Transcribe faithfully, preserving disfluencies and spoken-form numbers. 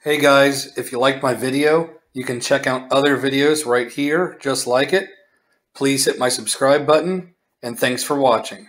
Hey guys, if you like my video, you can check out other videos right here just like it. Please hit my subscribe button, and thanks for watching.